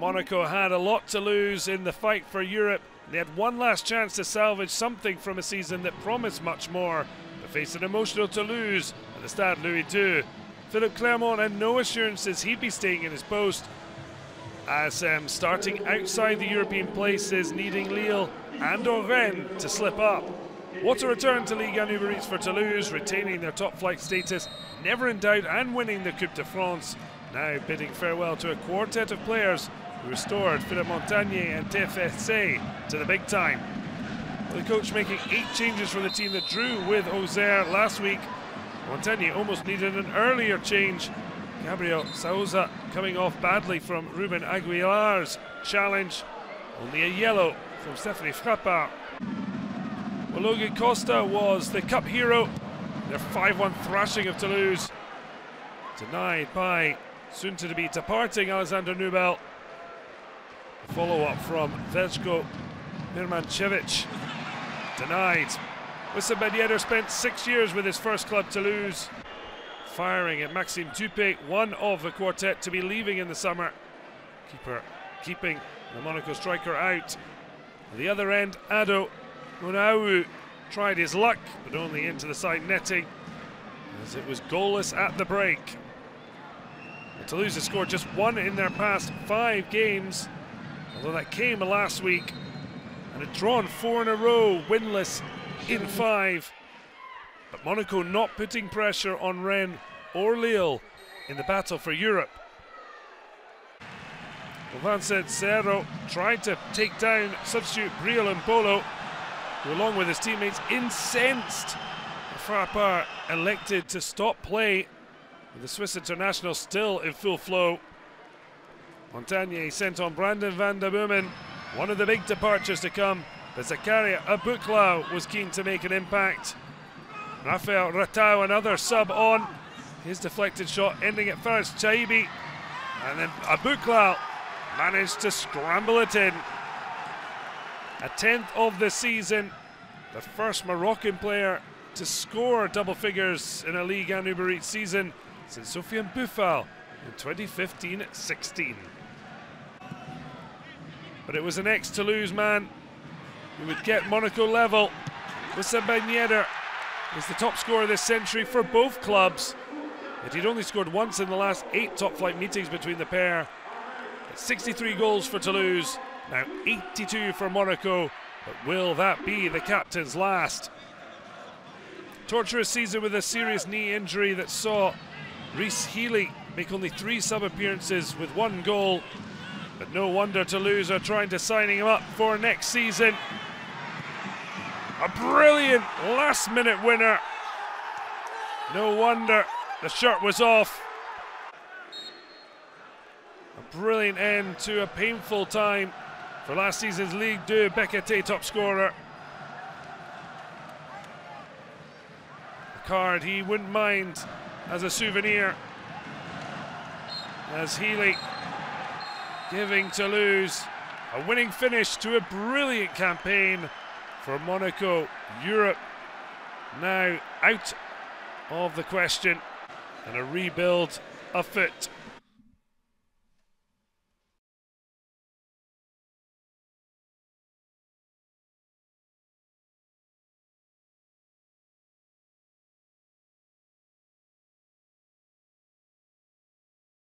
Monaco had a lot to lose in the fight for Europe. They had one last chance to salvage something from a season that promised much more. They faced an emotional Toulouse at the Stade Louis II. Philippe Clermont had no assurances he'd be staying in his post, as starting outside the European places, needing Lille and Rennes to slip up. What a return to Ligue 1 Uber Eats for Toulouse, retaining their top flight status, never in doubt, and winning the Coupe de France. Now bidding farewell to a quartet of players who restored Philippe Montanier and TFSA to the big time. The coach making 8 changes from the team that drew with Auxerre last week. Montanier almost needed an earlier change. Gabriel Souza coming off badly from Ruben Aguilar's challenge. Only a yellow from Stephanie Frappart. Well, Logan Costa was the cup hero. Their 5-1 thrashing of Toulouse. Denied by soon-to-be departing Alexander Nübel. Follow-up from Veljko Birmancevic. Denied. Wissam Ben Yedder spent 6 years with his first club, Toulouse. Firing at Maxime Dupé, one of the quartet to be leaving in the summer. Keeper keeping the Monaco striker out. At the other end, Ado Onaiwu tried his luck, but only into the side netting, as it was goalless at the break. And Toulouse has scored just 1 in their past 5 games, although that came last week, and had drawn 4 in a row, winless in 5. But Monaco not putting pressure on Rennes or Lille in the battle for Europe. Well, Vanzetti Cerro tried to take down substitute Briol and Bolo, who along with his teammates incensed. Frappart elected to stop play, with the Swiss international still in full flow. Montanier sent on Brandon van der Boomen, one of the big departures to come, but Zakaria Aboukhlal was keen to make an impact. Rafael Ratao, another sub on, his deflected shot ending at first Chaibi, and then Aboukhlal managed to scramble it in. A 10th of the season, the first Moroccan player to score double figures in a Ligue 1 Uber Eats season since Sofiane Boufal in 2015-16. But it was an ex-Toulouse man who would get Monaco level. Wissam Ben Yedder is the top scorer this century for both clubs, and he'd only scored once in the last 8 top-flight meetings between the pair. It's 63 goals for Toulouse, now 82 for Monaco, but will that be the captain's last? Torturous season with a serious knee injury that saw Rhys Healy make only 3 sub-appearances with 1 goal, but no wonder Toulouse are trying to sign him up for next season. A brilliant last-minute winner. No wonder the shirt was off. A brilliant end to a painful time for last season's Ligue 2 Bécaté top scorer. A card he wouldn't mind as a souvenir, as Healy giving Toulouse a winning finish to a brilliant campaign for Monaco. Europe now out of the question, and a rebuild afoot.